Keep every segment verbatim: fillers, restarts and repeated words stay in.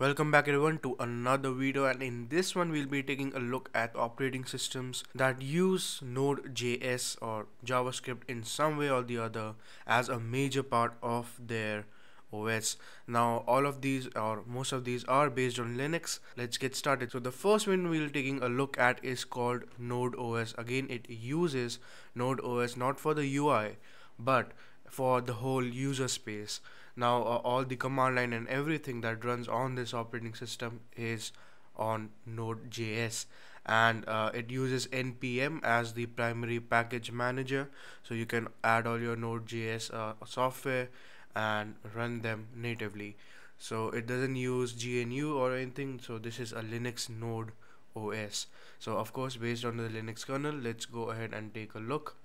Welcome back everyone to another video, and in this one we'll be taking a look at operating systems that use Node J S or JavaScript in some way or the other as a major part of their O S. Now all of these or most of these are based on Linux. Let's get started. So the first one we'll be taking a look at is called Node O S. Again, it uses Node O S not for the U I but for the whole user space. Now uh, all the command line and everything that runs on this operating system is on Node J S, and uh, it uses N P M as the primary package manager, so you can add all your Node J S uh, software and run them natively. So it doesn't use G N U or anything, so this is a Linux Node O S. So of course based on the Linux kernel, let's go ahead and take a look.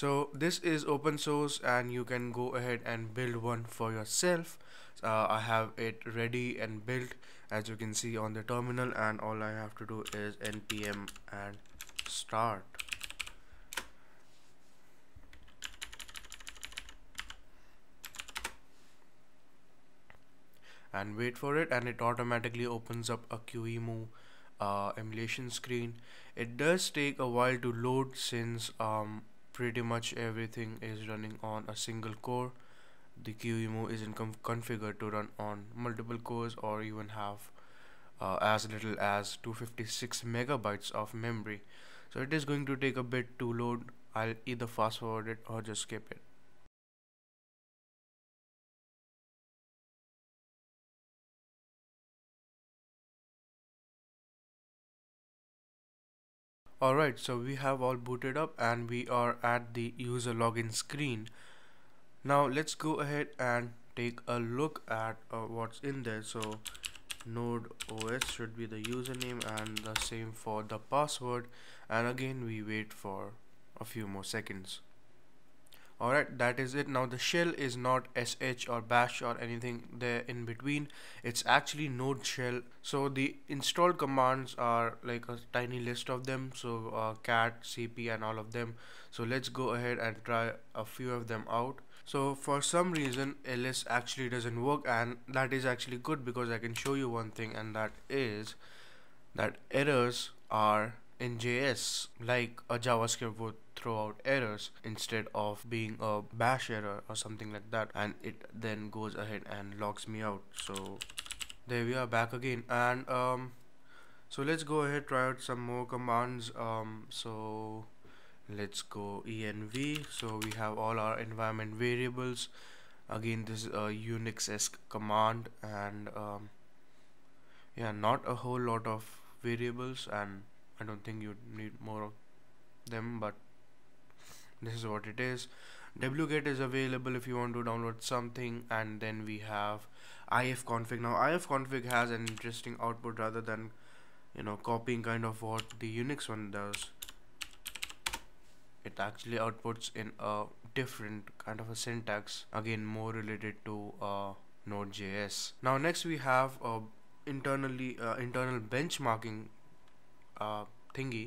So this is open source and you can go ahead and build one for yourself. uh, I have it ready and built, as you can see on the terminal, and all I have to do is N P M and start. And wait for it, and it automatically opens up a Q E M U uh, emulation screen. It does take a while to load since um, pretty much everything is running on a single core. The Q E M U isn't configured to run on multiple cores or even have uh, as little as two hundred fifty-six megabytes of memory, so it is going to take a bit to load. I'll either fast forward it or just skip it. Alright, so we have all booted up and we are at the user login screen. Now let's go ahead and take a look at uh, what's in there. So Node O S should be the username and the same for the password, and again we wait for a few more seconds. Alright, that is it. Now the shell is not S H or bash or anything there in between. It's actually Node shell. So the installed commands are like a tiny list of them. So uh, cat, C P and all of them. So let's go ahead and try a few of them out. So for some reason L S actually doesn't work, and that is actually good because I can show you one thing, and that is that errors are in J S, like a JavaScript would throw out errors instead of being a bash error or something like that, and it then goes ahead and logs me out. So there we are back again, and um, so let's go ahead, try out some more commands. Um, so let's go env. So we have all our environment variables. Again, this is a Unix-esque command, and um, yeah, not a whole lot of variables, and I don't think you need more of them, but this is what it is. W G E T is available if you want to download something, and then we have ifconfig. Now ifconfig has an interesting output rather than, you know, copying kind of what the Unix one does. It actually outputs in a different kind of a syntax, again more related to uh, Node J S. Now next we have uh, internally uh, internal benchmarking Uh, thingy,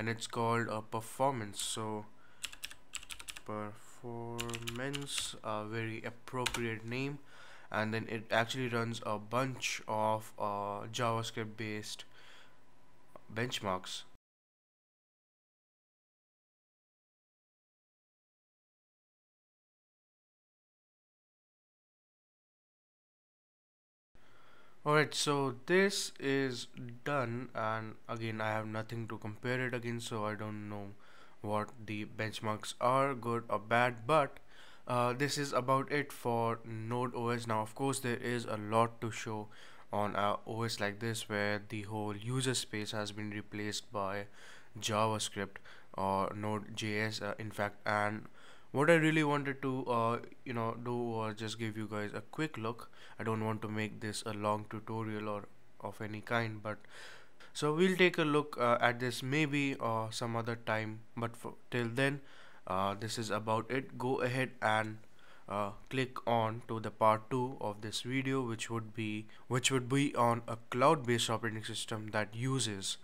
and it's called a uh, performance. So performance, a very appropriate name, and then it actually runs a bunch of uh, JavaScript based benchmarks. Alright, so this is done, and again I have nothing to compare it against, so I don't know what the benchmarks are, good or bad, but uh, this is about it for Node O S. Now of course there is a lot to show on an O S like this, where the whole user space has been replaced by JavaScript or Node J S uh, in fact, and what I really wanted to uh, you know do was just give you guys a quick look. I don't want to make this a long tutorial or of any kind, but so we'll take a look uh, at this maybe or uh, some other time, but for till then uh, this is about it. Go ahead and uh, click on to the part two of this video, which would be which would be on a cloud-based operating system that uses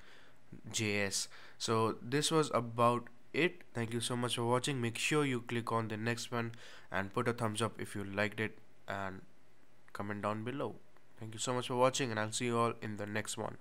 J S. So this was about it. Thank you so much for watching. Make sure you click on the next one and put a thumbs up if you liked it, and comment down below. Thank you so much for watching, and I'll see you all in the next one.